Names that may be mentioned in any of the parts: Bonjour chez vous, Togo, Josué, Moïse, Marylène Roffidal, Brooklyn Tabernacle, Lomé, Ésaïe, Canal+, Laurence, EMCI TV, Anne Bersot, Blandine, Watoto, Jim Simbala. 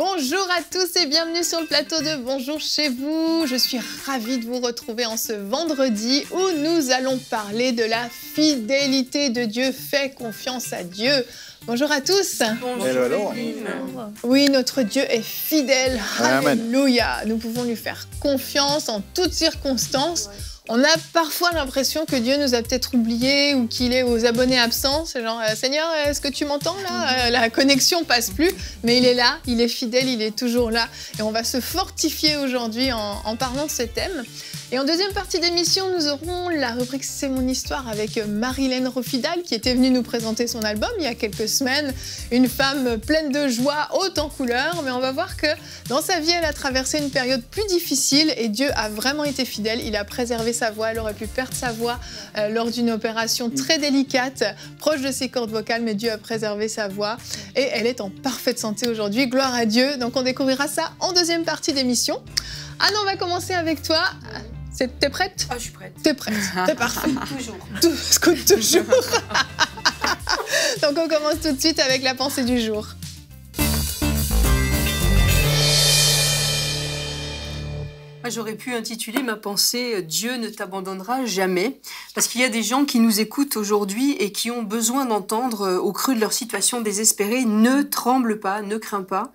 Bonjour à tous et bienvenue sur le plateau de Bonjour chez vous. Je suis ravie de vous retrouver en ce vendredi où nous allons parler de la fidélité de Dieu. Fais confiance à Dieu. Bonjour à tous. Bonjour. Oui, notre Dieu est fidèle. Alléluia. Nous pouvons lui faire confiance en toutes circonstances. On a parfois l'impression que Dieu nous a peut-être oubliés ou qu'il est aux abonnés absents. C'est genre, Seigneur, est-ce que tu m'entends là? La connexion passe plus, mais il est là, il est fidèle, il est toujours là. Et on va se fortifier aujourd'hui en parlant de ce thème. Et en deuxième partie d'émission, nous aurons la rubrique C'est mon histoire avec Marylène Roffidal qui était venue nous présenter son album il y a quelques semaines. Une femme pleine de joie, haute en couleurs. Mais on va voir que dans sa vie, elle a traversé une période plus difficile et Dieu a vraiment été fidèle. Il a préservé sa voix. Elle aurait pu perdre sa voix lors d'une opération très délicate, proche de ses cordes vocales, mais Dieu a préservé sa voix. Et elle est en parfaite santé aujourd'hui. Gloire à Dieu. Donc on découvrira ça en deuxième partie d'émission. Anne, on va commencer avec toi. T'es prête? Ah, je suis prête. T'es prête, t'es parfaite. Toujours. Tout se coûte toujours. Donc on commence tout de suite avec la pensée du jour. J'aurais pu intituler ma pensée « Dieu ne t'abandonnera jamais » parce qu'il y a des gens qui nous écoutent aujourd'hui et qui ont besoin d'entendre au creux de leur situation désespérée « Ne tremble pas, ne crains pas ».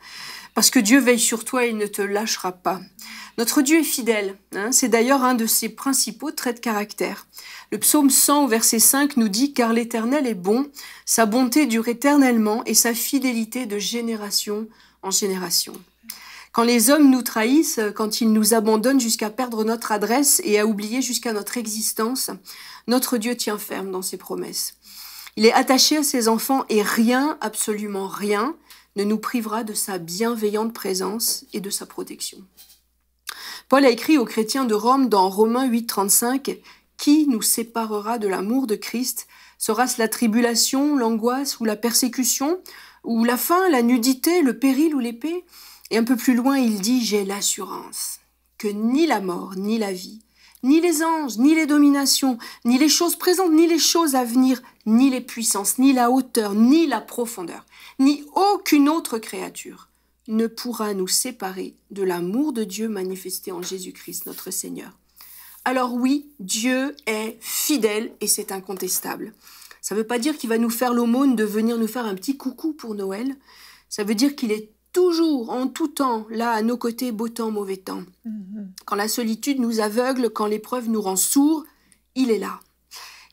Parce que Dieu veille sur toi et il ne te lâchera pas. Notre Dieu est fidèle. Hein, c'est d'ailleurs un de ses principaux traits de caractère. Le psaume 100, verset 5, nous dit « Car l'Éternel est bon, sa bonté dure éternellement et sa fidélité de génération en génération. » Quand les hommes nous trahissent, quand ils nous abandonnent jusqu'à perdre notre adresse et à oublier jusqu'à notre existence, notre Dieu tient ferme dans ses promesses. Il est attaché à ses enfants et rien, absolument rien, ne nous privera de sa bienveillante présence et de sa protection. Paul a écrit aux chrétiens de Rome dans Romains 8,35 « Qui nous séparera de l'amour de Christ? Sera-ce la tribulation, l'angoisse ou la persécution? Ou la faim, la nudité, le péril ou l'épée ?» Et un peu plus loin, il dit « J'ai l'assurance que ni la mort, ni la vie, ni les anges, ni les dominations, ni les choses présentes, ni les choses à venir, ni les puissances, ni la hauteur, ni la profondeur, ni aucune autre créature ne pourra nous séparer de l'amour de Dieu manifesté en Jésus-Christ, notre Seigneur. » Alors oui, Dieu est fidèle et c'est incontestable. Ça ne veut pas dire qu'il va nous faire l'aumône de venir nous faire un petit coucou pour Noël. Ça veut dire qu'il est toujours, en tout temps, là, à nos côtés, beau temps, mauvais temps. Quand la solitude nous aveugle, quand l'épreuve nous rend sourds, il est là.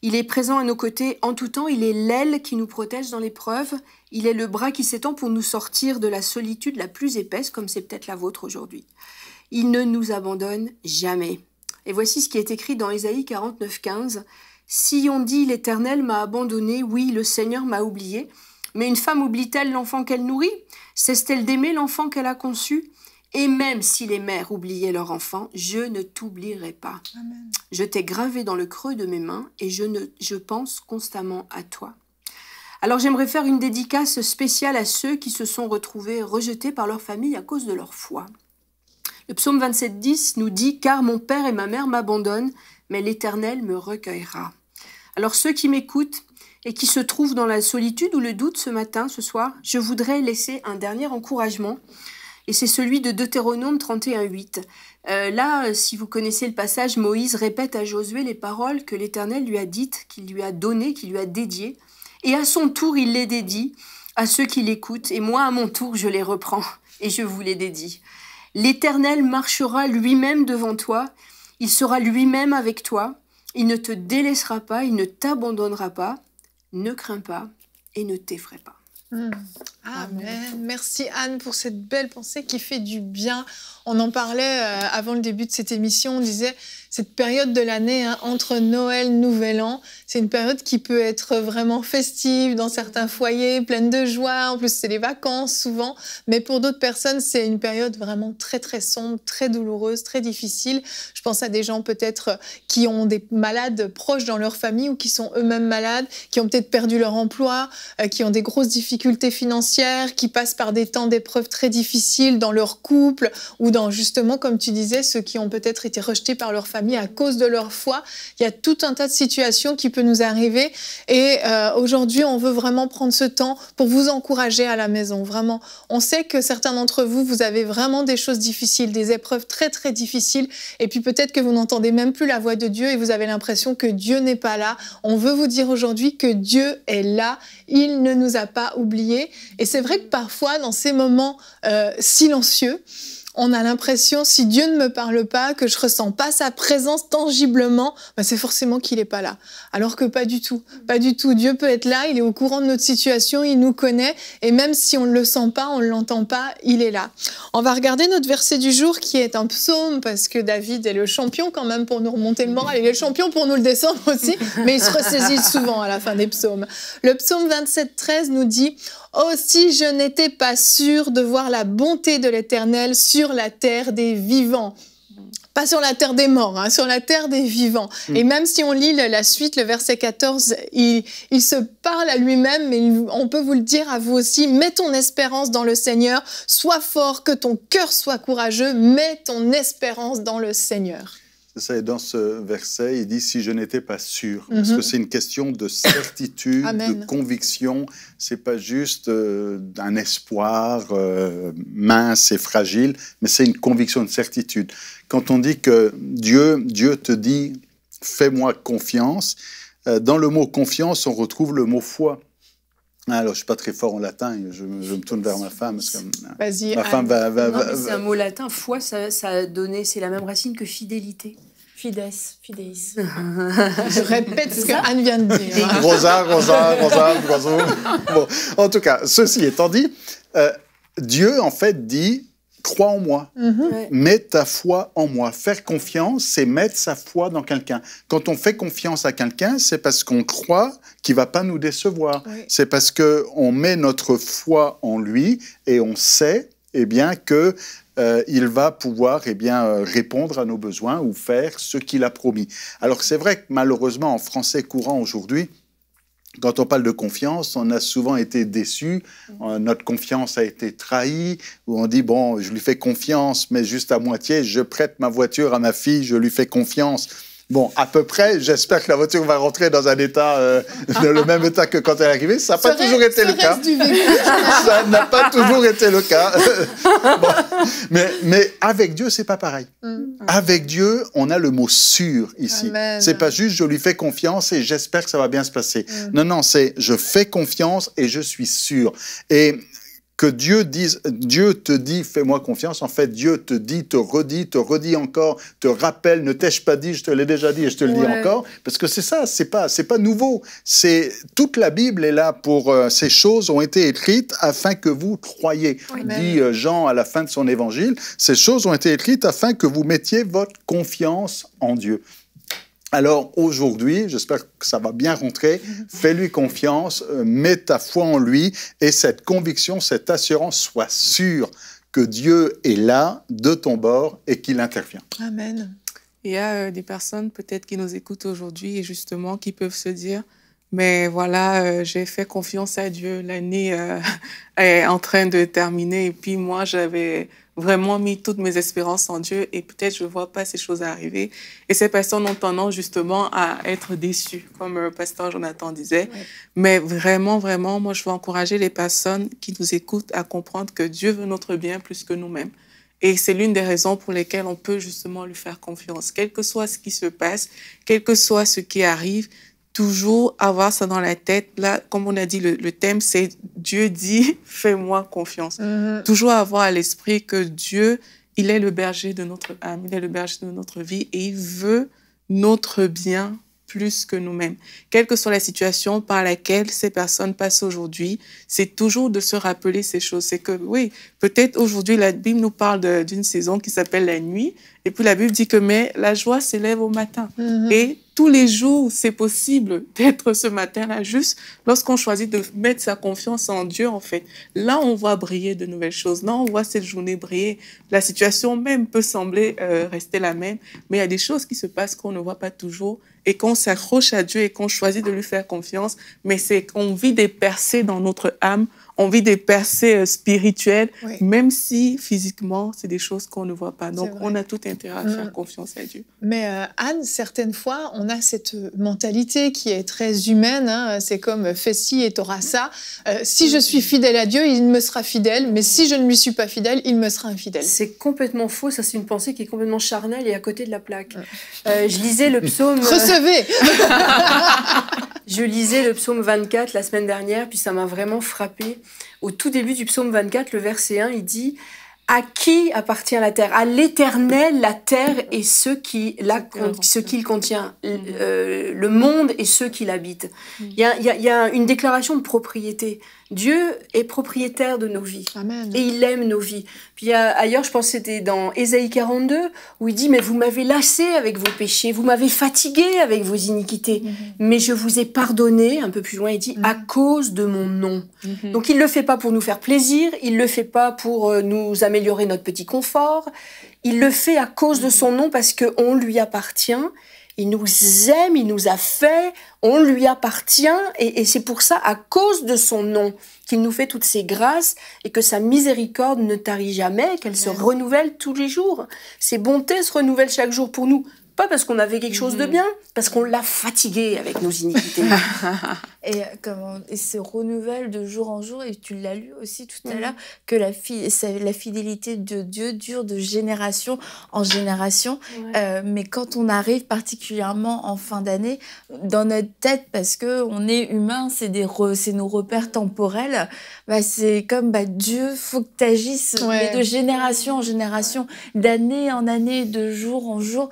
Il est présent à nos côtés en tout temps, il est l'aile qui nous protège dans l'épreuve, il est le bras qui s'étend pour nous sortir de la solitude la plus épaisse, comme c'est peut-être la vôtre aujourd'hui. Il ne nous abandonne jamais. Et voici ce qui est écrit dans Ésaïe 49,15. « Si on dit l'Éternel m'a abandonné, oui, le Seigneur m'a oublié. » Mais une femme oublie-t-elle l'enfant qu'elle nourrit? Cesse-t-elle d'aimer l'enfant qu'elle a conçu? Et même si les mères oubliaient leur enfant, je ne t'oublierai pas. Amen. Je t'ai gravé dans le creux de mes mains et je pense constamment à toi. Alors j'aimerais faire une dédicace spéciale à ceux qui se sont retrouvés rejetés par leur famille à cause de leur foi. Le psaume 27,10 nous dit « Car mon père et ma mère m'abandonnent, mais l'Éternel me recueillera. » Alors ceux qui m'écoutent, et qui se trouve dans la solitude ou le doute ce matin, ce soir, je voudrais laisser un dernier encouragement, et c'est celui de Deutéronome 31,8. Là, si vous connaissez le passage, Moïse répète à Josué les paroles que l'Éternel lui a dites, qu'il lui a données, qu'il lui a dédiées, et à son tour, il les dédie à ceux qui l'écoutent, et moi, à mon tour, je les reprends, et je vous les dédie. L'Éternel marchera lui-même devant toi, il sera lui-même avec toi, il ne te délaissera pas, il ne t'abandonnera pas, ne crains pas et ne t'effraie pas. Amen. Merci Anne pour cette belle pensée qui fait du bien. On en parlait avant le début de cette émission, on disait cette période de l'année hein, entre Noël, Nouvel An, c'est une période qui peut être vraiment festive dans certains foyers, pleine de joie, en plus c'est les vacances souvent, mais pour d'autres personnes c'est une période vraiment très très sombre, très douloureuse, très difficile. Je pense à des gens peut-être qui ont des malades proches dans leur famille ou qui sont eux-mêmes malades, qui ont peut-être perdu leur emploi, qui ont des grosses difficultés difficultés financières, qui passent par des temps d'épreuves très difficiles dans leur couple ou dans, justement, comme tu disais, ceux qui ont peut-être été rejetés par leur famille à cause de leur foi. Il y a tout un tas de situations qui peuvent nous arriver. Et aujourd'hui, on veut vraiment prendre ce temps pour vous encourager à la maison. Vraiment, on sait que certains d'entre vous, vous avez vraiment des choses difficiles, des épreuves très, très difficiles. Et puis peut-être que vous n'entendez même plus la voix de Dieu et vous avez l'impression que Dieu n'est pas là. On veut vous dire aujourd'hui que Dieu est là. Il ne nous a pas oubliés. Et c'est vrai que parfois, dans ces moments silencieux, on a l'impression, si Dieu ne me parle pas, que je ne ressens pas sa présence tangiblement, ben c'est forcément qu'il n'est pas là. Alors que pas du tout, pas du tout. Dieu peut être là, il est au courant de notre situation, il nous connaît, et même si on ne le sent pas, on ne l'entend pas, il est là. On va regarder notre verset du jour qui est un psaume, parce que David est le champion quand même pour nous remonter le moral, il est le champion pour nous le descendre aussi, mais il se ressaisit souvent à la fin des psaumes. Le psaume 27,13 nous dit « Oh, si je n'étais pas sûre de voir la bonté de l'Éternel sur la terre des vivants ». Pas sur la terre des morts, hein, sur la terre des vivants. Mmh. Et même si on lit la suite, le verset 14, il se parle à lui-même, mais on peut vous le dire à vous aussi, mets ton espérance dans le Seigneur, sois fort, que ton cœur soit courageux, mets ton espérance dans le Seigneur. C'est ça, et dans ce verset, il dit « si je n'étais pas sûr », parce que c'est une question de certitude, de conviction, c'est pas juste un espoir mince et fragile, mais c'est une conviction, une certitude. Quand on dit que Dieu te dit « fais-moi confiance », dans le mot « confiance », on retrouve le mot « foi ». Alors, je ne suis pas très fort en latin, je me tourne vers ma femme. Vas-y, Anne. C'est un mot latin, foi, ça a donné, c'est la même racine que fidélité. Fides, fidéis. Je répète ce que Anne vient de dire. Rosa, bon, en tout cas, ceci étant dit, Dieu, en fait, dit, crois en moi, mets ta foi en moi. Faire confiance, c'est mettre sa foi dans quelqu'un. Quand on fait confiance à quelqu'un, c'est parce qu'on croit qui ne va pas nous décevoir. Oui. C'est parce qu'on met notre foi en lui et on sait qu'il va pouvoir répondre à nos besoins ou faire ce qu'il a promis. Alors c'est vrai que malheureusement, en français courant aujourd'hui, quand on parle de confiance, on a souvent été déçus, notre confiance a été trahie, où on dit, bon, je lui fais confiance, mais juste à moitié, je prête ma voiture à ma fille, je lui fais confiance. Bon, à peu près, j'espère que la voiture va rentrer dans un état, le même état que quand elle est arrivée. Ça n'a pas toujours été le cas. Ça n'a pas toujours été le cas. Mais avec Dieu, c'est pas pareil. Avec Dieu, on a le mot « sûr » ici. C'est pas juste « je lui fais confiance et j'espère que ça va bien se passer ». Non, non, c'est « je fais confiance et je suis sûr ». Et que Dieu te dit, fais-moi confiance. En fait, Dieu te dit, te redit encore, te rappelle, ne t'ai-je pas dit, je te l'ai déjà dit et je te le dis encore. Parce que c'est ça, c'est pas nouveau. Toute la Bible est là pour ces choses ont été écrites afin que vous croyiez. Oui, dit Jean à la fin de son évangile, ces choses ont été écrites afin que vous mettiez votre confiance en Dieu. Alors aujourd'hui, j'espère que ça va bien rentrer, fais-lui confiance, mets ta foi en lui et cette conviction, cette assurance, sois sûre que Dieu est là, de ton bord et qu'il intervient. Amen. Il y a des personnes peut-être qui nous écoutent aujourd'hui et justement qui peuvent se dire, mais voilà, j'ai fait confiance à Dieu, l'année est en train de terminer et puis moi j'avais vraiment mis toutes mes espérances en Dieu et peut-être je ne vois pas ces choses arriver. Et ces personnes ont tendance justement à être déçues, comme le pasteur Jonathan disait. Ouais. Mais vraiment, vraiment, moi je veux encourager les personnes qui nous écoutent à comprendre que Dieu veut notre bien plus que nous-mêmes. Et c'est l'une des raisons pour lesquelles on peut justement lui faire confiance. Quel que soit ce qui se passe, quel que soit ce qui arrive, toujours avoir ça dans la tête. Là, comme on a dit, le thème, c'est « Dieu dit, fais-moi confiance ». Toujours avoir à l'esprit que Dieu, il est le berger de notre âme, il est le berger de notre vie et il veut notre bien plus que nous-mêmes. Quelle que soit la situation par laquelle ces personnes passent aujourd'hui, c'est toujours de se rappeler ces choses. C'est que, oui, peut-être aujourd'hui, la Bible nous parle d'une saison qui s'appelle la nuit. Et puis la Bible dit que, mais la joie s'élève au matin. Et tous les jours, c'est possible d'être ce matin-là, juste lorsqu'on choisit de mettre sa confiance en Dieu, en fait. Là, on voit briller de nouvelles choses. Là, on voit cette journée briller. La situation même peut sembler rester la même, mais il y a des choses qui se passent qu'on ne voit pas toujours et qu'on s'accroche à Dieu et qu'on choisit de lui faire confiance. Mais c'est qu'on vit des percées dans notre âme. envie de percer spirituelle, oui, même si physiquement, c'est des choses qu'on ne voit pas. Donc, on a tout intérêt à faire confiance à Dieu. Mais Anne, certaines fois, on a cette mentalité qui est très humaine. Hein, c'est comme fais-ci et t'auras ça. Si je suis fidèle à Dieu, il me sera fidèle. Mais si je ne lui suis pas fidèle, il me sera infidèle. C'est complètement faux. Ça, c'est une pensée qui est complètement charnelle et à côté de la plaque. Je lisais le psaume... Recevez. Je lisais le psaume 24 la semaine dernière, puis ça m'a vraiment frappée. Au tout début du psaume 24, le verset 1, il dit « À qui appartient la terre? À l'Éternel, la terre et ce qu'il contient, le monde et ceux qui l'habitent. » Il y a une déclaration de propriété. Dieu est propriétaire de nos vies. Amen. Et il aime nos vies. Puis ailleurs, je pense que c'était dans Ésaïe 42, où il dit « Mais vous m'avez lassé avec vos péchés, vous m'avez fatigué avec vos iniquités, mais je vous ai pardonné. » Un peu plus loin, il dit « à cause de mon nom. » Donc il ne le fait pas pour nous faire plaisir, il ne le fait pas pour nous améliorer notre petit confort, il le fait à cause de son nom parce qu'on lui appartient. Il nous aime, il nous a fait, on lui appartient. Et c'est pour ça, à cause de son nom, qu'il nous fait toutes ces grâces et que sa miséricorde ne tarit jamais, qu'elle se renouvelle tous les jours. Ses bontés se renouvellent chaque jour pour nous. Pas parce qu'on avait quelque chose de bien, parce qu'on l'a fatigué avec nos iniquités. Et se renouvelle de jour en jour, et tu l'as lu aussi tout à l'heure, que la fidélité de Dieu dure de génération en génération. Mais quand on arrive particulièrement en fin d'année, dans notre tête, parce qu'on est humain, c'est nos repères temporels, bah c'est comme bah, Dieu, il faut que tu agisses mais de génération en génération, d'année en année, de jour en jour.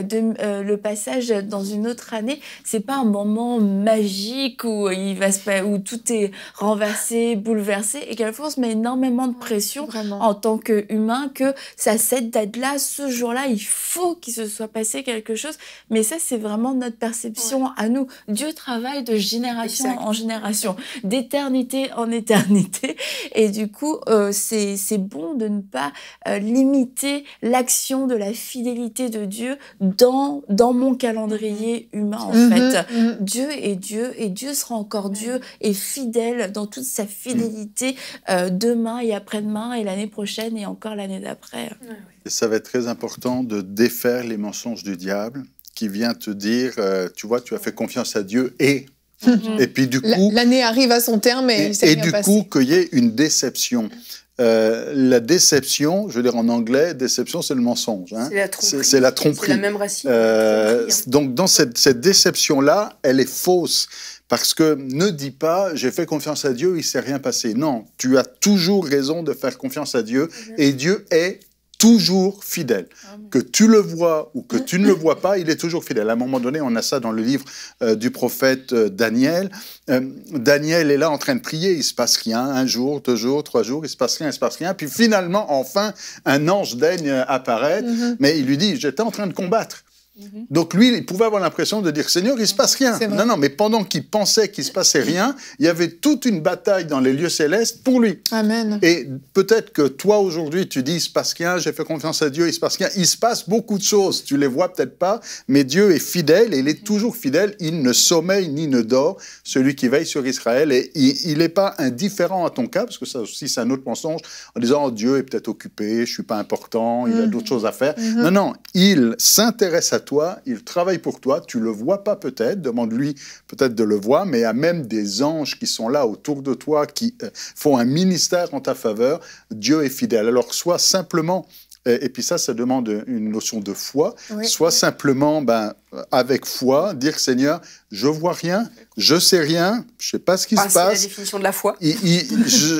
Le passage dans une autre année, c'est pas un moment magique où, où tout est renversé, bouleversé, et qu'à la fois on se met énormément de pression en tant qu'humain, que ça, cette date-là, ce jour-là, il faut qu'il se soit passé quelque chose. Mais ça, c'est vraiment notre perception à nous. Dieu travaille de génération en génération, d'éternité en éternité, et du coup, c'est bon de ne pas limiter l'action de la fidélité de Dieu dans mon calendrier humain, en fait. Dieu est Dieu, et Dieu sera encore Dieu, et fidèle dans toute sa fidélité demain et après-demain, et l'année prochaine, et encore l'année d'après. Ça va être très important de défaire les mensonges du diable, qui vient te dire, tu vois, tu as fait confiance à Dieu, et... Et puis du coup... L'année arrive à son terme, et du coup, qu'il y ait une déception. La déception, je veux dire en anglais, déception, c'est le mensonge. Hein. C'est la tromperie. C'est la même racine. Donc, dans cette déception-là, elle est fausse. Parce que ne dis pas, j'ai fait confiance à Dieu, il ne s'est rien passé. Non, tu as toujours raison de faire confiance à Dieu. Et Dieu est toujours fidèle. Que tu le vois ou que tu ne le vois pas, il est toujours fidèle. À un moment donné, on a ça dans le livre du prophète Daniel. Daniel est là en train de prier, il ne se passe rien. Un jour, deux jours, trois jours, il ne se passe rien, il ne se passe rien. Puis finalement, enfin, un ange daigne apparaître, mais il lui dit « j'étais en train de combattre ». Donc lui, il pouvait avoir l'impression de dire « Seigneur, il ne se passe rien ». Non, non, mais pendant qu'il pensait qu'il ne se passait rien, il y avait toute une bataille dans les lieux célestes pour lui. Amen. Et peut-être que toi, aujourd'hui, tu dis « il ne se passe rien, j'ai fait confiance à Dieu, il ne se passe rien ». Il se passe beaucoup de choses, tu ne les vois peut-être pas, mais Dieu est fidèle, et il est toujours fidèle, il ne sommeille ni ne dort, celui qui veille sur Israël. Et il n'est pas indifférent à ton cas, parce que ça aussi, c'est un autre mensonge, en disant « oh, Dieu est peut-être occupé, je ne suis pas important, il a d'autres choses à faire ». Non, non, il s'intéresse à toi, il travaille pour toi, tu le vois pas peut-être, demande-lui peut-être de le voir, mais il y a même des anges qui sont là autour de toi, qui font un ministère en ta faveur. Dieu est fidèle. Alors, soit simplement, et puis ça, ça demande une notion de foi, soit simplement, ben, avec foi, dire « Seigneur, je vois rien, je sais rien, je sais pas ce qui se passe. » C'est la définition de la foi.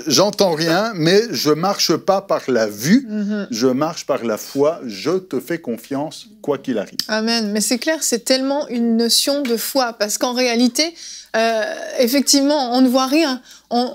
J'entends rien, mais je marche pas par la vue, je marche par la foi, je te fais confiance, quoi qu'il arrive. Amen. Mais c'est clair, c'est tellement une notion de foi, parce qu'en réalité, effectivement, on ne voit rien.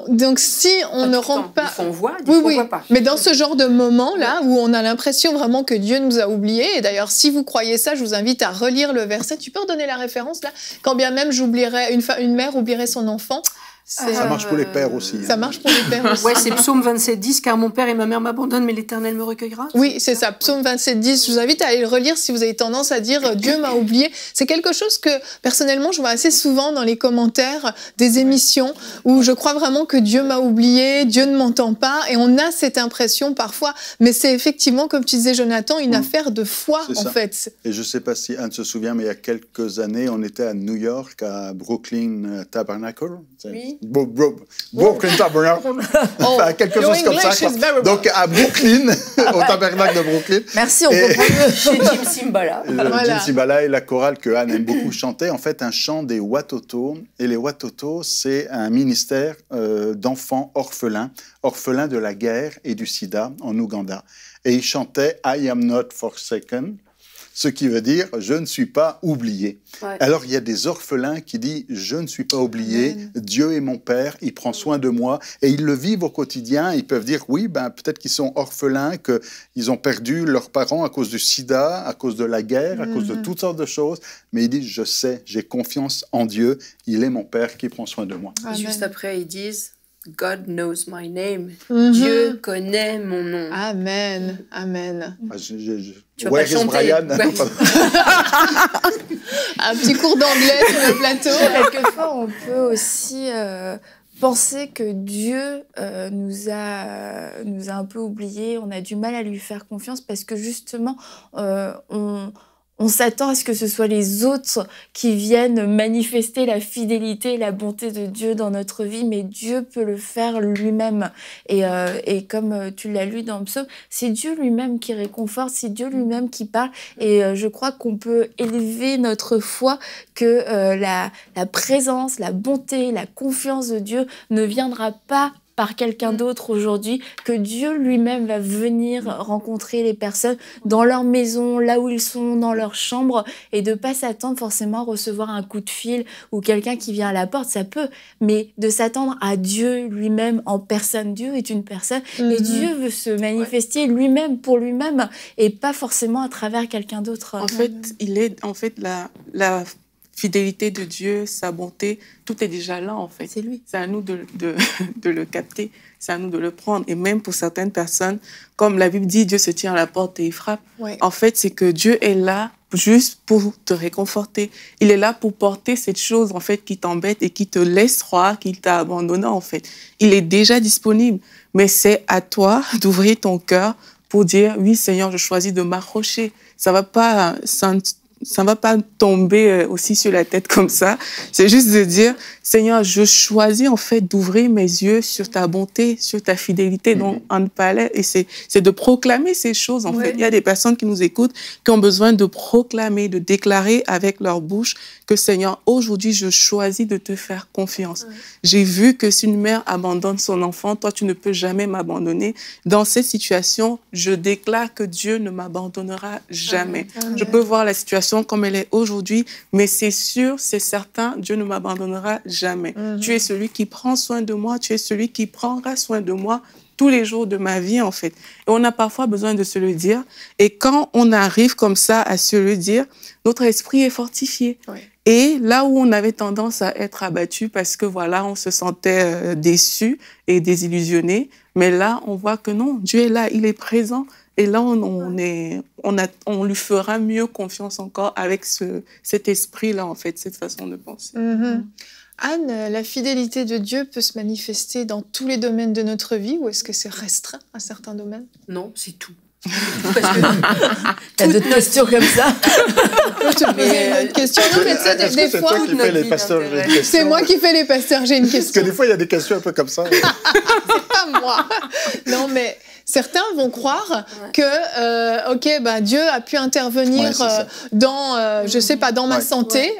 Donc si on ne rentre pas... On voit, on voit pas. Mais dans ce genre de moment-là, où on a l'impression vraiment que Dieu nous a oubliés, et d'ailleurs, si vous croyez ça, je vous invite à relire le verset. Tu peux redonner la référence, là? Quand bien même j'oublierais, une mère oublierait son enfant. Ça marche pour les pères aussi. Ça marche pour les pères aussi. Oui, c'est psaume 27.10, car mon père et ma mère m'abandonnent, mais l'Éternel me recueillera. Oui, c'est ça, psaume 27.10. Je vous invite à aller le relire si vous avez tendance à dire « Dieu m'a oublié ». C'est quelque chose que, personnellement, je vois assez souvent dans les commentaires des émissions, où je crois vraiment que Dieu m'a oublié, Dieu ne m'entend pas, et on a cette impression parfois. Mais c'est effectivement, comme tu disais, Jonathan, une affaire de foi, en fait. Et je ne sais pas si Anne se souvient, mais il y a quelques années, on était à New York, à Brooklyn Tabernacle. Oui. Brooklyn Tabernacle, enfin, quelque chose comme ça. Donc à Brooklyn, au tabernacle de Brooklyn. Merci, on comprend mieux chez Jim Simbala. Jim Simbala et la chorale que Anne aime beaucoup chanter, en fait un chant des Watoto. Et les Watoto, c'est un ministère d'enfants orphelins de la guerre et du sida en Ouganda. Et ils chantaient « I am not forsaken ». Ce qui veut dire « je ne suis pas oublié ». Alors, il y a des orphelins qui disent « je ne suis pas oublié, Dieu est mon Père, il prend soin de moi ». Et ils le vivent au quotidien, ils peuvent dire « oui, ben, peut-être qu'ils sont orphelins, qu'ils ont perdu leurs parents à cause du sida, à cause de la guerre, à cause de toutes sortes de choses ». Mais ils disent « je sais, j'ai confiance en Dieu, il est mon Père qui prend soin de moi ». Juste après, ils disent « God knows my name ». Dieu connaît mon nom. Amen, amen. Where is Brian? Un petit cours d'anglais sur le plateau. Quelquefois, on peut aussi penser que Dieu nous a un peu oubliés, on a du mal à lui faire confiance parce que justement, on s'attend à ce que ce soit les autres qui viennent manifester la fidélité et la bonté de Dieu dans notre vie, mais Dieu peut le faire lui-même. Et comme tu l'as lu dans le psaume, c'est Dieu lui-même qui réconforte, c'est Dieu lui-même qui parle. Et je crois qu'on peut élever notre foi que la présence, la bonté, la confiance de Dieu ne viendra pas par quelqu'un d'autre aujourd'hui, que Dieu lui-même va venir rencontrer les personnes dans leur maison, là où ils sont, dans leur chambre, et de ne pas s'attendre forcément à recevoir un coup de fil ou quelqu'un qui vient à la porte, ça peut, mais de s'attendre à Dieu lui-même en personne. Dieu est une personne, et Dieu veut se manifester lui-même pour lui-même, et pas forcément à travers quelqu'un d'autre. En fait, la fidélité de Dieu, sa bonté, tout est déjà là en fait. C'est lui. C'est à nous de le capter, c'est à nous de le prendre. Et même pour certaines personnes, comme la Bible dit, Dieu se tient à la porte et il frappe. Ouais. En fait, c'est que Dieu est là juste pour te réconforter. Il est là pour porter cette chose en fait qui t'embête et qui te laisse croire qu'il t'a abandonné en fait. Il est déjà disponible, mais c'est à toi d'ouvrir ton cœur pour dire oui Seigneur, je choisis de m'accrocher. Ça ne va pas tomber aussi sur la tête comme ça. C'est juste de dire, Seigneur, je choisis en fait d'ouvrir mes yeux sur ta bonté, sur ta fidélité. Donc, Anne parlait, et c'est de proclamer ces choses en fait. Il y a des personnes qui nous écoutent, qui ont besoin de proclamer, de déclarer avec leur bouche que Seigneur, aujourd'hui, je choisis de te faire confiance. J'ai vu que si une mère abandonne son enfant, toi, tu ne peux jamais m'abandonner. Dans cette situation, je déclare que Dieu ne m'abandonnera jamais. Je peux voir la situation comme elle est aujourd'hui, mais c'est sûr, c'est certain, Dieu ne m'abandonnera jamais. Tu es celui qui prend soin de moi, tu es celui qui prendra soin de moi tous les jours de ma vie, en fait. Et on a parfois besoin de se le dire. Et quand on arrive comme ça à se le dire, notre esprit est fortifié. Et là où on avait tendance à être abattu parce que voilà, on se sentait déçu et désillusionné, mais là, on voit que non, Dieu est là, il est présent. Et là, on lui fera mieux confiance encore avec cet esprit-là, en fait, cette façon de penser. Anne, la fidélité de Dieu peut se manifester dans tous les domaines de notre vie ou est-ce que c'est restreint à certains domaines? Non, c'est tout. T'as d'autres questions comme ça? Je te posais une autre question. Non, mais tu sais, des fois, c'est moi qui fais les pasteurs, j'ai une question. Parce que des fois, il y a des questions un peu comme ça. C'est pas moi. Non, mais certains vont croire que ok, bah, Dieu a pu intervenir dans je sais pas, dans ma santé,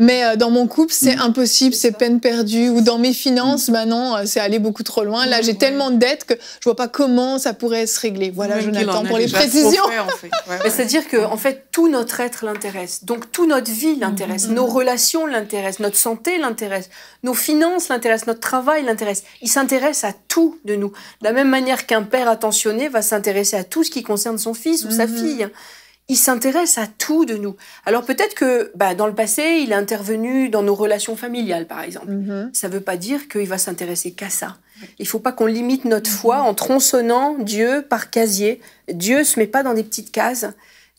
mais dans mon couple c'est impossible, c'est peine perdue, ou dans mes finances bah non, c'est aller beaucoup trop loin, là j'ai tellement de dettes que je vois pas comment ça pourrait se régler. Voilà, Jonathan, pour les précisions. C'est-à-dire que en fait tout notre être l'intéresse, donc toute notre vie l'intéresse, nos relations l'intéressent, notre santé l'intéresse, nos finances l'intéressent, notre travail l'intéresse. Il s'intéresse à tout de nous, de la même manière qu'un père attentionné va s'intéresser à tout ce qui concerne son fils ou sa fille. il s'intéresse à tout de nous. Alors peut-être que dans le passé, il est intervenu dans nos relations familiales, par exemple. Ça ne veut pas dire qu'il va s'intéresser qu'à ça. Il ne faut pas qu'on limite notre foi en tronçonnant Dieu par casier. Dieu ne se met pas dans des petites cases.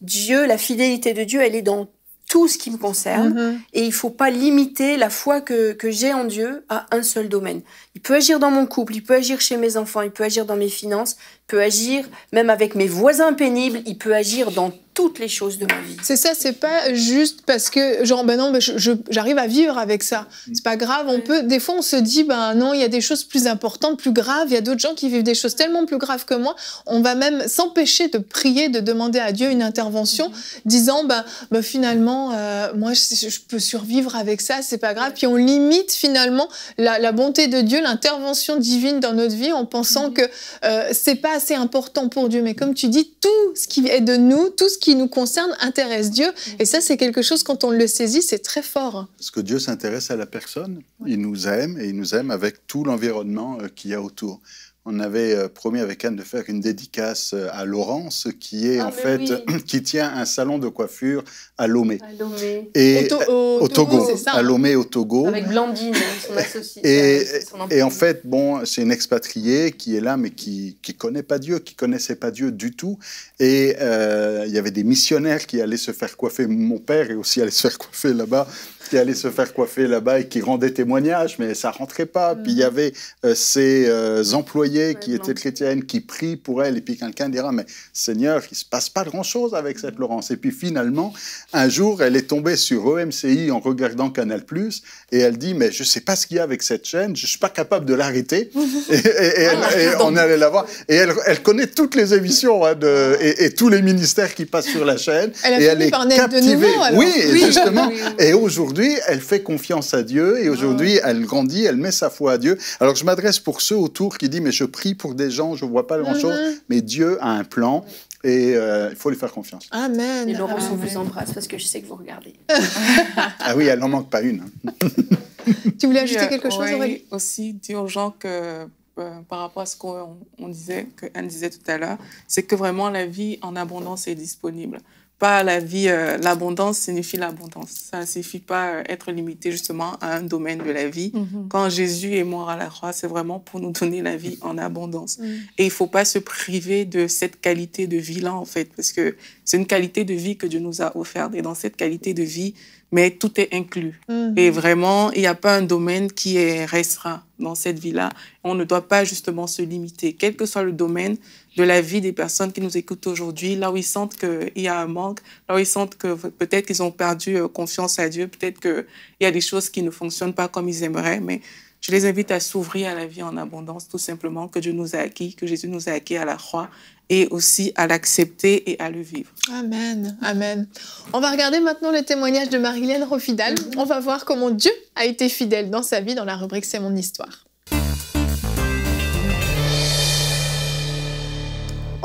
Dieu, la fidélité de Dieu, elle est dans tout ce qui me concerne. Et il ne faut pas limiter la foi que j'ai en Dieu à un seul domaine. Il peut agir dans mon couple, il peut agir chez mes enfants, il peut agir dans mes finances, il peut agir même avec mes voisins pénibles, il peut agir dans toutes les choses de ma vie. C'est ça, c'est pas juste parce que, genre, ben non, ben j'arrive à vivre avec ça. C'est pas grave, on peut... Des fois, on se dit, ben non, il y a des choses plus importantes, plus graves, il y a d'autres gens qui vivent des choses tellement plus graves que moi, on va même s'empêcher de prier, de demander à Dieu une intervention, disant, ben finalement, moi, je peux survivre avec ça, c'est pas grave. Puis on limite, finalement, la bonté de Dieu, l'intervention divine dans notre vie, en pensant que c'est pas assez important pour Dieu. Mais comme tu dis, tout ce qui est de nous, tout ce qui nous concerne intéresse Dieu. Et ça, c'est quelque chose, quand on le saisit, c'est très fort. Parce que Dieu s'intéresse à la personne. Il nous aime, et il nous aime avec tout l'environnement qu'il y a autour. On avait promis avec Anne de faire une dédicace à Laurence, qui est qui tient un salon de coiffure à Lomé. Et au Togo. À Lomé, au Togo. Avec Blandine, son associée. Et en fait, bon, c'est une expatriée qui est là, mais qui connaît pas Dieu, qui connaissait pas Dieu du tout. Et il y avait des missionnaires qui allaient se faire coiffer. Mon père est aussi allé se faire coiffer là-bas. Qui allait se faire coiffer là-bas et qui rendait témoignage, mais ça rentrait pas. Puis il y avait ces employés qui étaient chrétiennes, qui prient pour elle, et puis quelqu'un dira, mais Seigneur, il se passe pas grand-chose avec cette Laurence. Et puis finalement, un jour, elle est tombée sur EMCI en regardant Canal+, et elle dit, mais je sais pas ce qu'il y a avec cette chaîne, je suis pas capable de l'arrêter. et on allait la voir. Et elle connaît toutes les émissions et tous les ministères qui passent sur la chaîne. Elle est captivée. De nouveau, alors. Oui, justement. Et aujourd'hui, elle fait confiance à Dieu et aujourd'hui, elle grandit, elle met sa foi à Dieu. Alors, je m'adresse pour ceux autour qui disent « mais je prie pour des gens, je ne vois pas grand-chose », mais Dieu a un plan et il faut lui faire confiance. Amen. Et Laurence, on vous embrasse parce que je sais que vous regardez. Ah oui, elle n'en manque pas une. Tu voulais ajouter quelque chose, Aurélie ? Aussi dire aux gens que, par rapport à ce qu'on disait, que Anne disait tout à l'heure, c'est que vraiment la vie en abondance est disponible. Pas la vie, l'abondance signifie l'abondance. Ça ne signifie pas être limité justement à un domaine de la vie. Quand Jésus est mort à la croix, c'est vraiment pour nous donner la vie en abondance. Et il ne faut pas se priver de cette qualité de vie-là, en fait, parce que c'est une qualité de vie que Dieu nous a offerte. Et dans cette qualité de vie, mais tout est inclus. Et vraiment, il n'y a pas un domaine qui est restreint dans cette vie-là. On ne doit pas justement se limiter, quel que soit le domaine de la vie des personnes qui nous écoutent aujourd'hui, là où ils sentent qu'il y a un manque, là où ils sentent que peut-être qu'ils ont perdu confiance à Dieu, peut-être qu'il y a des choses qui ne fonctionnent pas comme ils aimeraient, mais je les invite à s'ouvrir à la vie en abondance, tout simplement, que Dieu nous a acquis, que Jésus nous a acquis à la croix, et aussi à l'accepter et à le vivre. Amen, amen. On va regarder maintenant le témoignage de Marylène Roffidal. On va voir comment Dieu a été fidèle dans sa vie, dans la rubrique « C'est mon histoire ».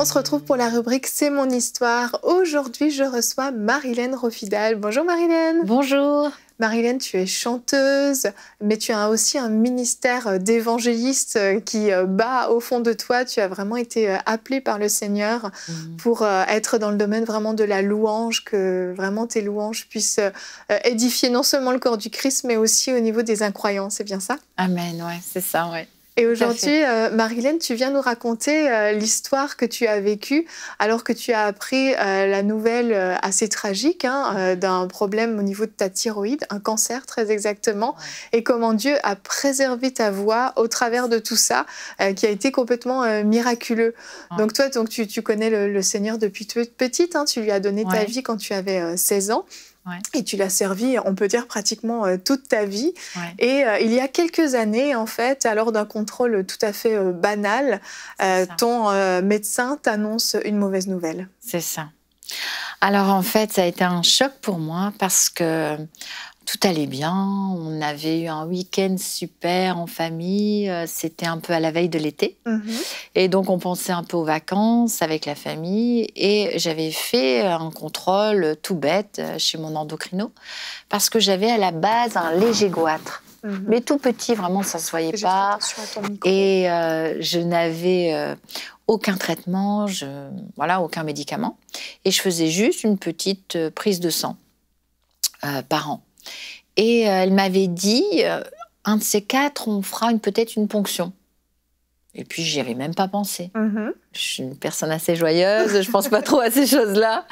On se retrouve pour la rubrique « C'est mon histoire ». Aujourd'hui, je reçois Marylène Roffidal. Bonjour Marylène. Bonjour. Marylène, tu es chanteuse, mais tu as aussi un ministère d'évangéliste qui bat au fond de toi. Tu as vraiment été appelée par le Seigneur pour être dans le domaine vraiment de la louange, que vraiment tes louanges puissent édifier non seulement le corps du Christ, mais aussi au niveau des incroyants. C'est bien ça? Amen, ouais, c'est ça, ouais. Et aujourd'hui, Marylène, tu viens nous raconter l'histoire que tu as vécue alors que tu as appris la nouvelle assez tragique d'un problème au niveau de ta thyroïde, un cancer très exactement, et comment Dieu a préservé ta voix au travers de tout ça, qui a été complètement miraculeux. Donc toi, tu connais le Seigneur depuis toute petite, tu lui as donné ta vie quand tu avais 16 ans. Et tu l'as servi, on peut dire, pratiquement toute ta vie. Et il y a quelques années, en fait, alors d'un contrôle tout à fait banal, ton médecin t'annonce une mauvaise nouvelle. C'est ça. Alors, en fait, ça a été un choc pour moi parce que tout allait bien. On avait eu un week-end super en famille. C'était un peu à la veille de l'été. Et donc, on pensait un peu aux vacances avec la famille. Et j'avais fait un contrôle tout bête chez mon endocrino parce que j'avais à la base un léger goitre. Mais tout petit, vraiment, ça ne se voyait pas. Et je n'avais aucun traitement, voilà, aucun médicament. Et je faisais juste une petite prise de sang par an. Et elle m'avait dit, un de ces quatre, on fera peut-être une ponction. Et puis, j'y avais même pas pensé. Je suis une personne assez joyeuse, je pense pas trop à ces choses-là.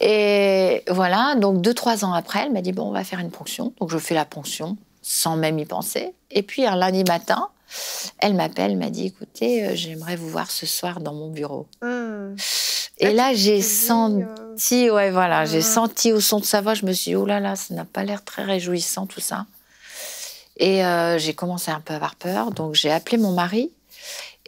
Et voilà, donc 2-3 ans après, elle m'a dit, bon, on va faire une ponction. Donc, je fais la ponction, sans même y penser. Et puis, un lundi matin, elle m'appelle, m'a dit, écoutez, j'aimerais vous voir ce soir dans mon bureau. Et là, j'ai senti, ouais, voilà, j'ai senti au son de sa voix, je me suis dit, oh là là, ça n'a pas l'air très réjouissant, tout ça. Et j'ai commencé un peu à avoir peur, donc j'ai appelé mon mari.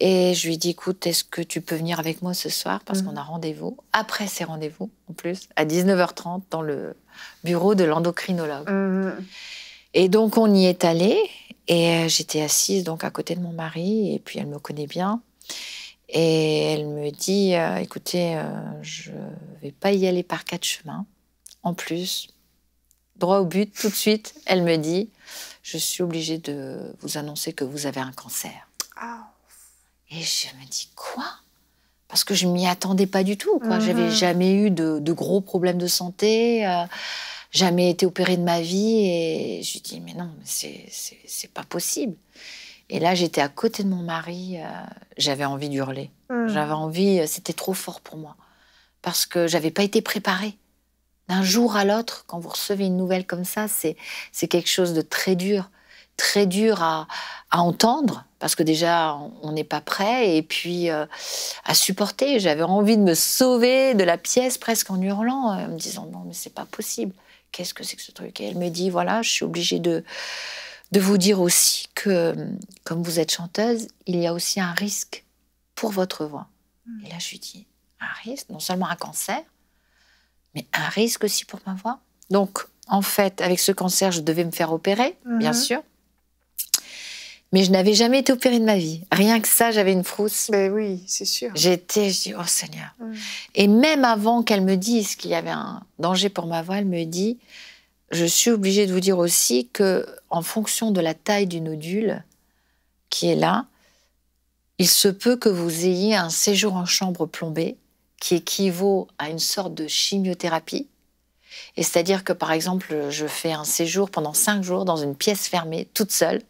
Et je lui dis, écoute, est-ce que tu peux venir avec moi ce soir? Parce qu'on a rendez-vous, après ces rendez-vous, en plus, à 19h30, dans le bureau de l'endocrinologue. Et donc, on y est allé. Et j'étais assise donc, à côté de mon mari. Et puis, elle me connaît bien. Et elle me dit, écoutez, je ne vais pas y aller par 4 chemins. En plus, droit au but, tout de suite, elle me dit, je suis obligée de vous annoncer que vous avez un cancer. Et je me dis, quoi? Parce que je ne m'y attendais pas du tout. Je n'avais jamais eu de gros problèmes de santé, jamais été opérée de ma vie. Et je lui dis, mais non, c'est pas possible. Et là, j'étais à côté de mon mari, j'avais envie d'hurler. J'avais envie, c'était trop fort pour moi. Parce que je n'avais pas été préparée. D'un jour à l'autre, quand vous recevez une nouvelle comme ça, c'est quelque chose de très dur à entendre, parce que déjà, on n'est pas prêt, et puis à supporter. J'avais envie de me sauver de la pièce presque en hurlant, en me disant « non, mais c'est pas possible, qu'est-ce que c'est que ce truc ?» Et elle me dit « voilà, je suis obligée de vous dire aussi que, comme vous êtes chanteuse, il y a aussi un risque pour votre voix. » Et là, je lui dis « un risque, non seulement un cancer, mais un risque aussi pour ma voix. » Donc, en fait, avec ce cancer, je devais me faire opérer, bien sûr. Mais je n'avais jamais été opérée de ma vie. Rien que ça, j'avais une frousse. Ben oui, c'est sûr. Je dis, oh Seigneur. Et même avant qu'elle me dise qu'il y avait un danger pour ma voix, elle me dit, je suis obligée de vous dire aussi que, en fonction de la taille du nodule qui est là, il se peut que vous ayez un séjour en chambre plombée qui équivaut à une sorte de chimiothérapie. Et c'est-à-dire que, par exemple, je fais un séjour pendant 5 jours dans une pièce fermée, toute seule.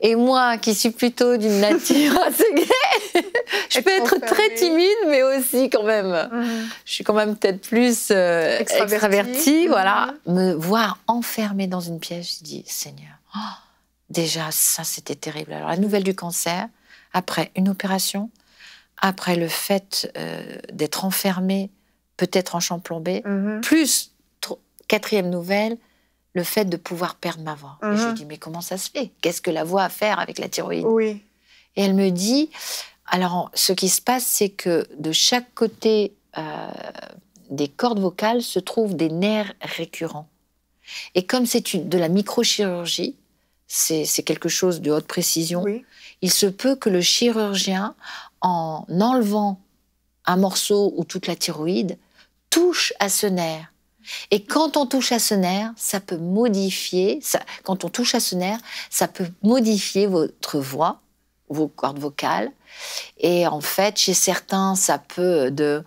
Et moi, qui suis plutôt d'une nature assez gaie, je peux être très timide, mais aussi quand même. Je suis quand même peut-être plus extravertie. Voilà. Me voir enfermée dans une pièce, je dis, Seigneur, oh, déjà, ça, c'était terrible. Alors, la nouvelle du cancer, après une opération, après le fait d'être enfermée, peut-être en chambre plombée, plus 4e nouvelle, le fait de pouvoir perdre ma voix. Et je lui dis, mais comment ça se fait? Qu'est-ce que la voix a à faire avec la thyroïde? Et elle me dit, alors ce qui se passe, c'est que de chaque côté des cordes vocales se trouvent des nerfs récurrents. Et comme c'est de la microchirurgie, c'est quelque chose de haute précision, il se peut que le chirurgien, en enlevant un morceau ou toute la thyroïde, touche à ce nerf. Et quand on touche à ce nerf, ça peut modifier, ça peut modifier votre voix, vos cordes vocales. Et en fait, chez certains, ça peut de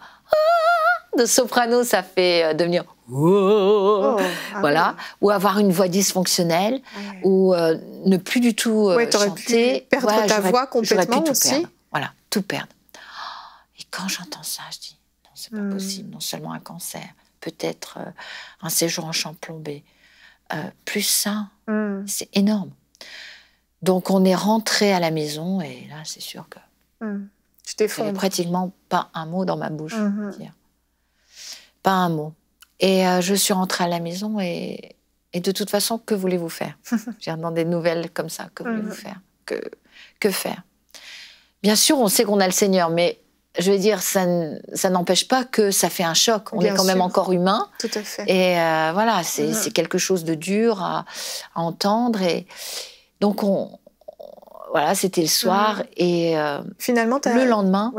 soprano, ça fait devenir voilà, ou avoir une voix dysfonctionnelle, ou ne plus du tout chanter. Pu perdre ta voix complètement aussi. Perdre. Voilà, tout perdre. Et quand j'entends ça, je dis non, c'est pas possible. Non seulement un cancer, peut-être un séjour en chambre plombée. Plus ça, c'est énorme. Donc, on est rentré à la maison et là, c'est sûr que j'avais pratiquement pas un mot dans ma bouche. Pas un mot. Et je suis rentrée à la maison et de toute façon, que voulez-vous faire? J'ai demandé des nouvelles comme ça. Que voulez-vous faire? Que faire? Bien sûr, on sait qu'on a le Seigneur, mais je veux dire, ça n'empêche pas que ça fait un choc. On est quand même encore humain. Tout à fait. Et voilà, c'est quelque chose de dur à entendre. Et donc, voilà, c'était le soir. Et finalement, le lendemain,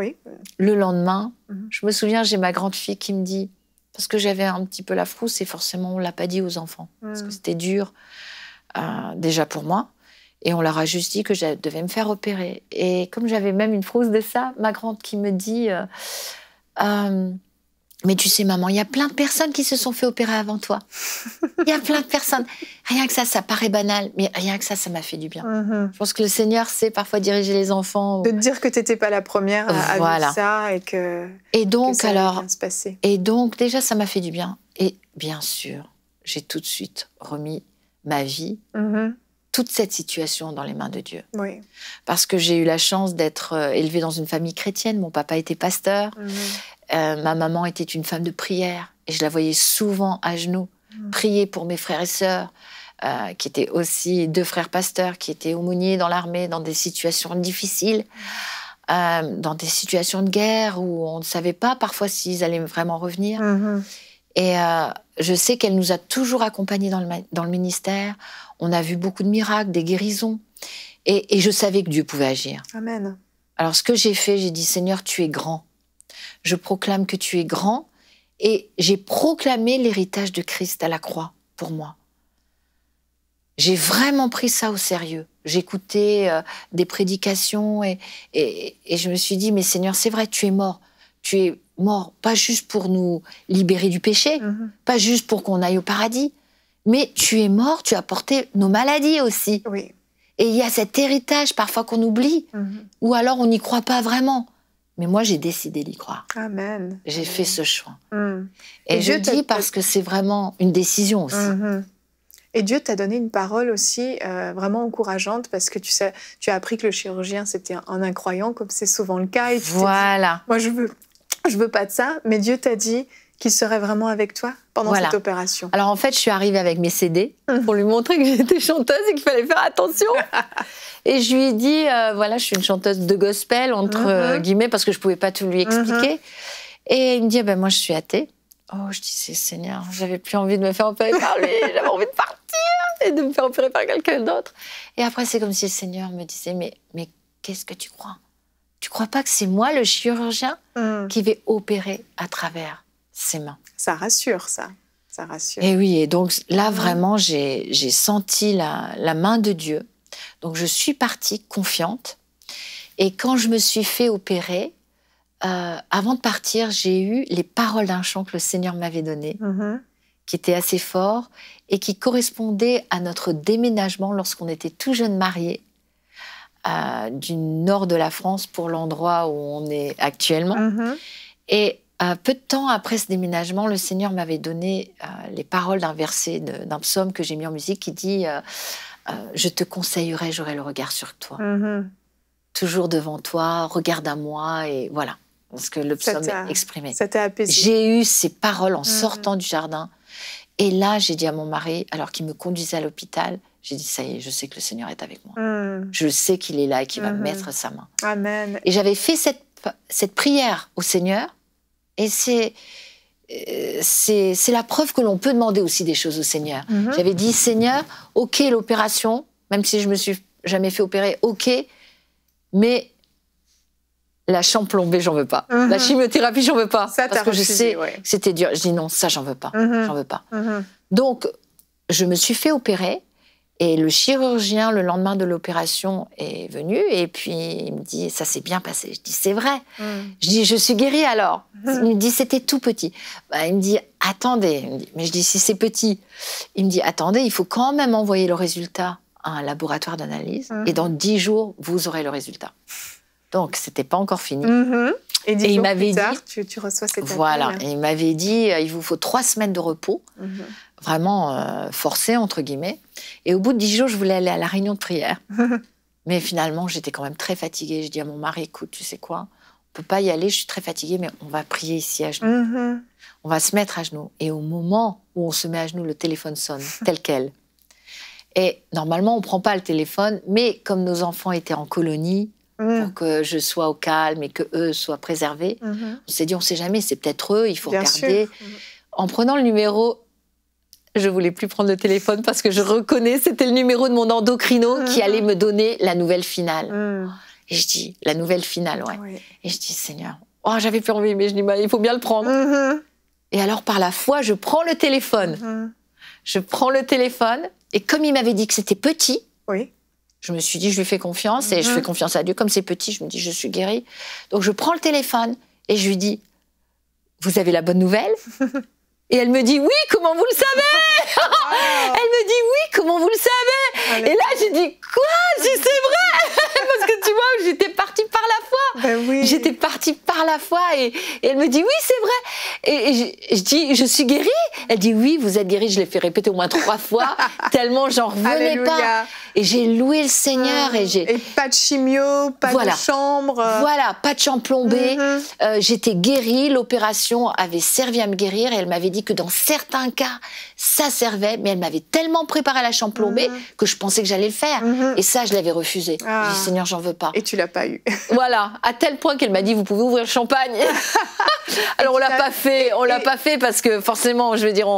je me souviens, j'ai ma grande fille qui me dit, parce que j'avais un petit peu la frousse, et forcément, on ne l'a pas dit aux enfants, parce que c'était dur. déjà pour moi. Et on leur a juste dit que je devais me faire opérer. Et comme j'avais même une frousse de ça, ma grande qui me dit mais tu sais, maman, il y a plein de personnes qui se sont fait opérer avant toi. Il y a plein de personnes. Rien que ça, ça paraît banal, mais rien que ça m'a fait du bien. Mm-hmm. Je pense que le Seigneur sait parfois diriger les enfants. De te dire que tu n'étais pas la première à vivre ça et que, ça allait bien se passer. Et donc, déjà, ça m'a fait du bien. Et bien sûr, j'ai tout de suite remis ma vie, mm-hmm. toute cette situation dans les mains de Dieu. Oui. Parce que j'ai eu la chance d'être élevée dans une famille chrétienne. Mon papa était pasteur. Mmh. Ma maman était une femme de prière. Et je la voyais souvent à genoux, mmh. prier pour mes frères et sœurs, qui étaient aussi deux frères pasteurs, qui étaient aumôniers dans l'armée, dans des situations difficiles, dans des situations de guerre où on ne savait pas parfois s'ils allaient vraiment revenir. Mmh. Et je sais qu'elle nous a toujours accompagnés dans le ministère. On a vu beaucoup de miracles, des guérisons. Et je savais que Dieu pouvait agir. Amen. Alors, ce que j'ai fait, j'ai dit, Seigneur, tu es grand. Je proclame que tu es grand. Et j'ai proclamé l'héritage de Christ à la croix, pour moi. J'ai vraiment pris ça au sérieux. J'écoutais des prédications et je me suis dit, mais Seigneur, c'est vrai, tu es mort. Tu es mort, pas juste pour nous libérer du péché, mmh. pas juste pour qu'on aille au paradis, mais tu es mort, tu as porté nos maladies aussi. Oui. Et il y a cet héritage parfois qu'on oublie, mmh. ou alors on n'y croit pas vraiment. Mais moi, j'ai décidé d'y croire. Amen. J'ai fait ce choix. Mmh. Et je dis parce que c'est vraiment une décision aussi. Mmh. Et Dieu t'a donné une parole aussi vraiment encourageante parce que tu sais, tu as appris que le chirurgien, c'était un incroyant, comme c'est souvent le cas. Et tu voilà. Dit, moi, je veux pas de ça, mais Dieu t'a dit qu'il serait vraiment avec toi pendant cette opération. Alors en fait, je suis arrivée avec mes CD pour lui montrer que j'étais chanteuse et qu'il fallait faire attention. Et je lui ai dit, voilà, je suis une chanteuse de gospel, entre guillemets, parce que je pouvais pas tout lui expliquer. Et il me dit, ben, moi je suis athée. Oh, je disais, Seigneur, j'avais plus envie de me faire opérer par lui, j'avais envie de partir et de me faire opérer par quelqu'un d'autre. Et après, c'est comme si le Seigneur me disait, mais qu'est-ce que tu crois ? Tu ne crois pas que c'est moi, le chirurgien, qui vais opérer à travers ses mains. Ça rassure, ça. Ça rassure. Et oui, et donc là, vraiment, j'ai senti la main de Dieu. Donc, je suis partie confiante. Et quand je me suis fait opérer, avant de partir, j'ai eu les paroles d'un chant que le Seigneur m'avait donné, qui était assez fort et qui correspondait à notre déménagement lorsqu'on était tout jeune mariés. Du nord de la France pour l'endroit où on est actuellement. Et peu de temps après ce déménagement, le Seigneur m'avait donné les paroles d'un verset, d'un psaume que j'ai mis en musique qui dit « Je te conseillerai, j'aurai le regard sur toi. Toujours devant toi, regarde à moi. » Et voilà, parce que le psaume est exprimé. Ça t'a apaisé. J'ai eu ces paroles en sortant du jardin. Et là, j'ai dit à mon mari, alors qu'il me conduisait à l'hôpital, j'ai dit, ça y est, je sais que le Seigneur est avec moi. Je sais qu'il est là et qu'il va mettre sa main. Amen. Et j'avais fait cette prière au Seigneur. Et c'est la preuve que l'on peut demander aussi des choses au Seigneur. J'avais dit, Seigneur, OK, l'opération, même si je ne me suis jamais fait opérer, OK, mais la chambre plombée, j'en veux pas. La chimiothérapie, j'en veux pas. Ça, parce que refusé, je sais que c'était dur. Je dis, non, ça, j'en veux pas. J'en veux pas. Donc, je me suis fait opérer. Et le chirurgien, le lendemain de l'opération, est venu et puis il me dit « ça s'est bien passé ». Je dis « c'est vrai ». Je dis « je suis guérie alors ». Il me dit « c'était tout petit ». Il me dit « attendez ». Mais je dis « si c'est petit ». Il me dit « attendez, il faut quand même envoyer le résultat à un laboratoire d'analyse et dans 10 jours, vous aurez le résultat ». Donc, ce n'était pas encore fini. Et 10 jours plus tard, tu reçois cette appel. Voilà, et il m'avait dit « il vous faut 3 semaines de repos ». Vraiment forcée, entre guillemets. Et au bout de 10 jours, je voulais aller à la réunion de prière. Mais finalement, j'étais quand même très fatiguée. Je dis à mon mari, écoute, tu sais quoi, on ne peut pas y aller, je suis très fatiguée, mais on va prier ici à genoux. On va se mettre à genoux. Et au moment où on se met à genoux, le téléphone sonne, tel quel. Et normalement, on ne prend pas le téléphone, mais comme nos enfants étaient en colonie, pour que je sois au calme et qu'eux soient préservés, on s'est dit, on ne sait jamais, c'est peut-être eux, il faut regarder. En prenant le numéro... Je ne voulais plus prendre le téléphone parce que je reconnais, c'était le numéro de mon endocrino qui allait me donner la nouvelle finale. Et je dis, la nouvelle finale, oui. Et je dis, Seigneur, oh, j'avais plus envie, mais je dis, bah, il faut bien le prendre. Et alors, par la foi, je prends le téléphone. Je prends le téléphone Et comme il m'avait dit que c'était petit, oui, je me suis dit, je lui fais confiance, et je fais confiance à Dieu. Comme c'est petit, je me dis, je suis guérie. Donc je prends le téléphone et je lui dis, vous avez la bonne nouvelle? Et elle me dit, oui, comment vous le savez? Elle me dit, oui, comment vous le savez? Allez. Et là, j'ai dit, quoi? Si c'est vrai? Parce que tu vois, j'étais partie par la foi. Ben oui. J'étais partie par la foi. Et elle me dit, oui, c'est vrai. Et je dis, je suis guérie? Elle dit, oui, vous êtes guérie. Je l'ai fait répéter au moins 3 fois, tellement j'en revenais pas. Et j'ai loué le Seigneur. Et pas de chimio, pas de chambre. Voilà, pas de chambre plombée. J'étais guérie. L'opération avait servi à me guérir. Et elle m'avait dit que dans certains cas, ça servait. Mais elle m'avait tellement préparé à la chambre plombée que je pensais que j'allais le faire. Et ça, je l'avais refusé. Ah. J'ai dit, Seigneur, j'en veux pas. Et tu l'as pas eu. Voilà, à tel point qu'elle m'a dit, vous pouvez ouvrir le champagne. Alors on l'a pas fait, on l'a pas fait parce que forcément, je veux dire,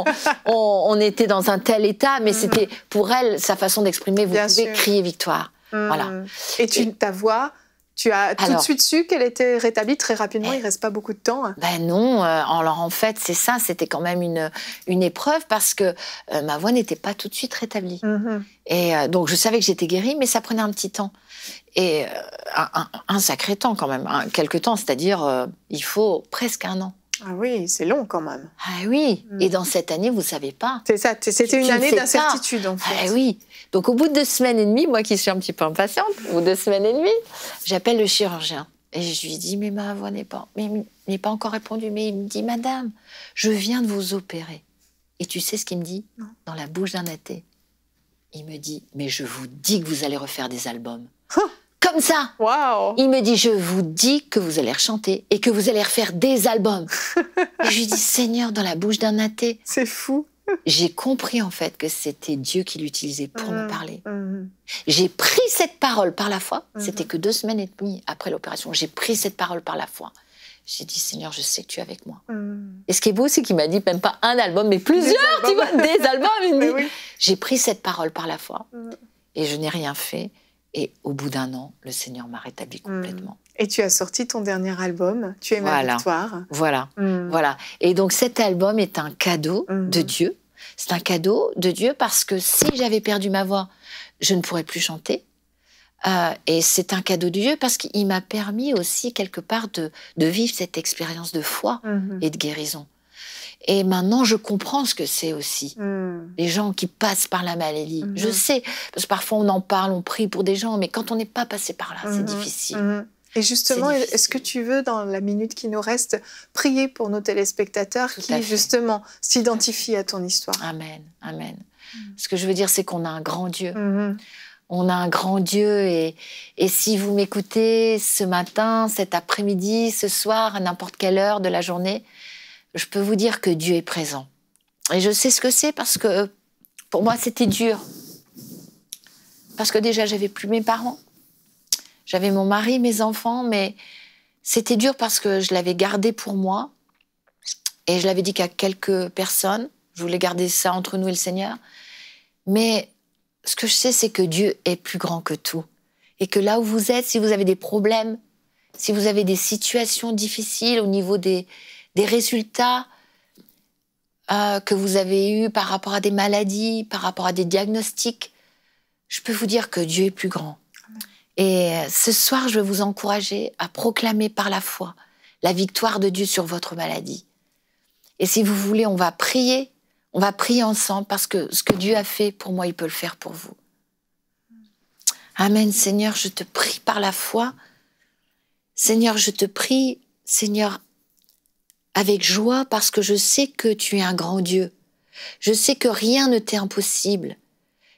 on était dans un tel état, mais c'était pour elle sa façon d'exprimer, vous pouvez crier victoire. Voilà. Et ta voix, tu as tout de suite su qu'elle était rétablie très rapidement, il reste pas beaucoup de temps. Ben non, alors en fait, c'est ça, c'était quand même une épreuve parce que ma voix n'était pas tout de suite rétablie. Et donc je savais que j'étais guérie, mais ça prenait un petit temps. Et un sacré temps quand même, quelques temps, c'est-à-dire il faut presque 1 an. Ah oui, c'est long quand même. Ah oui, et dans cette année, vous ne savez pas. C'est ça, c'était une année d'incertitude en fait. Ah oui, donc au bout de 2 semaines et demie, moi qui suis un petit peu impatiente, ou 2 semaines et demie, j'appelle le chirurgien. Et je lui dis, mais ma voix n'est pas... Mais il n'est pas encore répondu, mais il me dit, madame, je viens de vous opérer. Et tu sais ce qu'il me dit? Non. Dans la bouche d'un athée. Il me dit, mais je vous dis que vous allez refaire des albums. Comme ça. Wow. Il me dit, je vous dis que vous allez rechanter et que vous allez refaire des albums. Et je lui dis, Seigneur, dans la bouche d'un athée. C'est fou. J'ai compris en fait que c'était Dieu qui l'utilisait pour me parler. J'ai pris cette parole par la foi. C'était que 2 semaines et demie après l'opération. J'ai pris cette parole par la foi. J'ai dit, Seigneur, je sais que tu es avec moi. Et ce qui est beau, c'est qu'il m'a dit même pas un album, mais plusieurs, tu vois, des albums. Il me dit, j'ai pris cette parole par la foi et je n'ai rien fait. Et au bout d'1 an, le Seigneur m'a rétabli complètement. Et tu as sorti ton dernier album, Tu es ma victoire. Voilà, voilà. Et donc cet album est un cadeau de Dieu. C'est un cadeau de Dieu parce que si j'avais perdu ma voix, je ne pourrais plus chanter. Et c'est un cadeau de Dieu parce qu'il m'a permis aussi quelque part de vivre cette expérience de foi et de guérison. Et maintenant, je comprends ce que c'est aussi. Les gens qui passent par la maladie. Je sais, parce que parfois on en parle, on prie pour des gens, mais quand on n'est pas passé par là, c'est difficile. Et justement, est-ce que tu veux, dans la minute qui nous reste, prier pour nos téléspectateurs qui, justement, s'identifient à ton histoire? Amen, amen. Ce que je veux dire, c'est qu'on a un grand Dieu. On a un grand Dieu et si vous m'écoutez ce matin, cet après-midi, ce soir, à n'importe quelle heure de la journée, je peux vous dire que Dieu est présent. Et je sais ce que c'est parce que pour moi, c'était dur. Parce que déjà, j'avais plus mes parents. J'avais mon mari, mes enfants, mais c'était dur parce que je l'avais gardé pour moi et je l'avais dit qu'à quelques personnes. Je voulais garder ça entre nous et le Seigneur. Mais ce que je sais, c'est que Dieu est plus grand que tout. Et que là où vous êtes, si vous avez des problèmes, si vous avez des situations difficiles au niveau des résultats que vous avez eus par rapport à des maladies, par rapport à des diagnostics, je peux vous dire que Dieu est plus grand. Et ce soir, je veux vous encourager à proclamer par la foi la victoire de Dieu sur votre maladie. Et si vous voulez, on va prier ensemble parce que ce que Dieu a fait pour moi, il peut le faire pour vous. Amen, Seigneur, je te prie par la foi. Seigneur, je te prie, Seigneur, avec joie, parce que je sais que tu es un grand Dieu. Je sais que rien ne t'est impossible.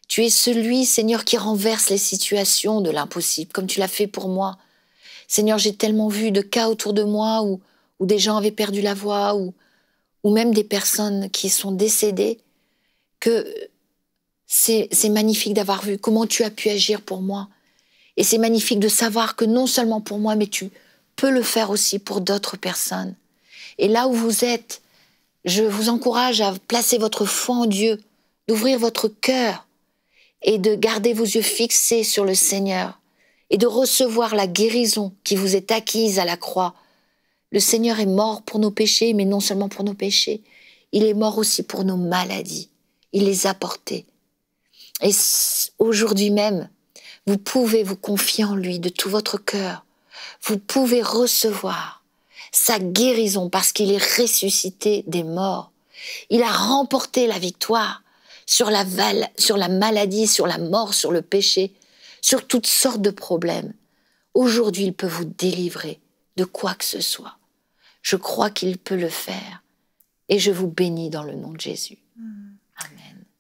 Tu es celui, Seigneur, qui renverse les situations de l'impossible, comme tu l'as fait pour moi. Seigneur, j'ai tellement vu de cas autour de moi où des gens avaient perdu la voix, ou même des personnes qui sont décédées, que c'est magnifique d'avoir vu comment tu as pu agir pour moi. Et c'est magnifique de savoir que non seulement pour moi, mais tu peux le faire aussi pour d'autres personnes. Et là où vous êtes, je vous encourage à placer votre foi en Dieu, d'ouvrir votre cœur et de garder vos yeux fixés sur le Seigneur et de recevoir la guérison qui vous est acquise à la croix. Le Seigneur est mort pour nos péchés, mais non seulement pour nos péchés, il est mort aussi pour nos maladies. Il les a portées. Et aujourd'hui même, vous pouvez vous confier en lui de tout votre cœur. Vous pouvez recevoir sa guérison parce qu'il est ressuscité des morts. Il a remporté la victoire sur la maladie, sur la mort, sur le péché, sur toutes sortes de problèmes. Aujourd'hui, il peut vous délivrer de quoi que ce soit. Je crois qu'il peut le faire. Et je vous bénis dans le nom de Jésus. Amen.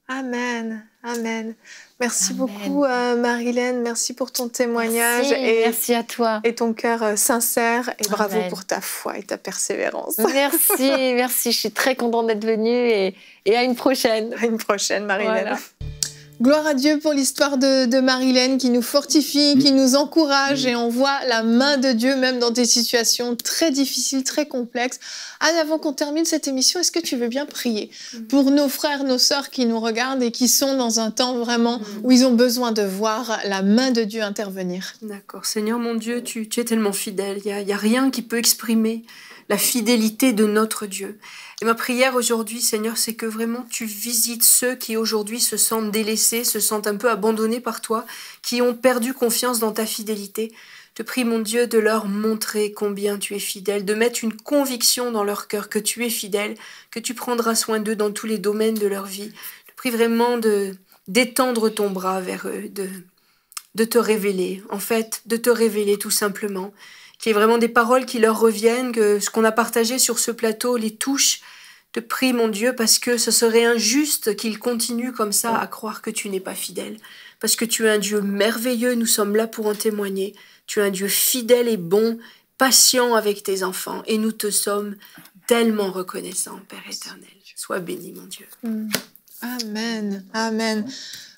Amen. Amen. Merci beaucoup, Marylène. Merci pour ton témoignage. Merci, et merci à toi. Et ton cœur sincère. Et bravo pour ta foi et ta persévérance. Merci, merci. Je suis très contente d'être venue et à une prochaine. À une prochaine, Marylène. Voilà. Gloire à Dieu pour l'histoire de Marylène qui nous fortifie, qui nous encourage et on voit la main de Dieu même dans des situations très difficiles, très complexes. Anne, avant qu'on termine cette émission, est-ce que tu veux bien prier pour nos frères, nos sœurs qui nous regardent et qui sont dans un temps vraiment où ils ont besoin de voir la main de Dieu intervenir? D'accord. Seigneur mon Dieu, tu es tellement fidèle. Il n'y a rien qui peut exprimer la fidélité de notre Dieu. Et ma prière aujourd'hui, Seigneur, c'est que vraiment tu visites ceux qui aujourd'hui se sentent délaissés, se sentent un peu abandonnés par toi, qui ont perdu confiance dans ta fidélité. Je te prie, mon Dieu, de leur montrer combien tu es fidèle, de mettre une conviction dans leur cœur que tu es fidèle, que tu prendras soin d'eux dans tous les domaines de leur vie. Je te prie vraiment d'étendre ton bras vers eux, de te révéler, en fait, de te révéler tout simplement. Qu'il y ait vraiment des paroles qui leur reviennent, que ce qu'on a partagé sur ce plateau les touche. Je te prie, mon Dieu, parce que ce serait injuste qu'ils continuent comme ça à croire que tu n'es pas fidèle. Parce que tu es un Dieu merveilleux, nous sommes là pour en témoigner. Tu es un Dieu fidèle et bon, patient avec tes enfants. Et nous te sommes tellement reconnaissants, Père éternel. Sois béni, mon Dieu. Amen, amen.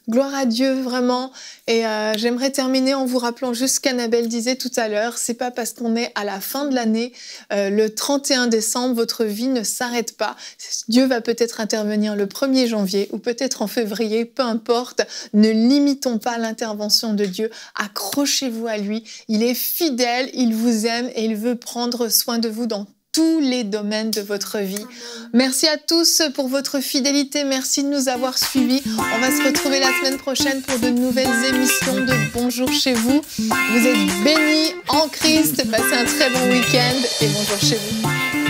Gloire à Dieu, vraiment. Et j'aimerais terminer en vous rappelant juste ce qu'Annabelle disait tout à l'heure. C'est pas parce qu'on est à la fin de l'année, le 31 décembre, votre vie ne s'arrête pas. Dieu va peut-être intervenir le 1er janvier ou peut-être en février, peu importe. Ne limitons pas l'intervention de Dieu. Accrochez-vous à lui. Il est fidèle, il vous aime et il veut prendre soin de vous dans tous les domaines de votre vie. Merci à tous pour votre fidélité. Merci de nous avoir suivis. On va se retrouver la semaine prochaine pour de nouvelles émissions de Bonjour chez vous. Vous êtes bénis en Christ. Passez un très bon week-end et bonjour chez vous.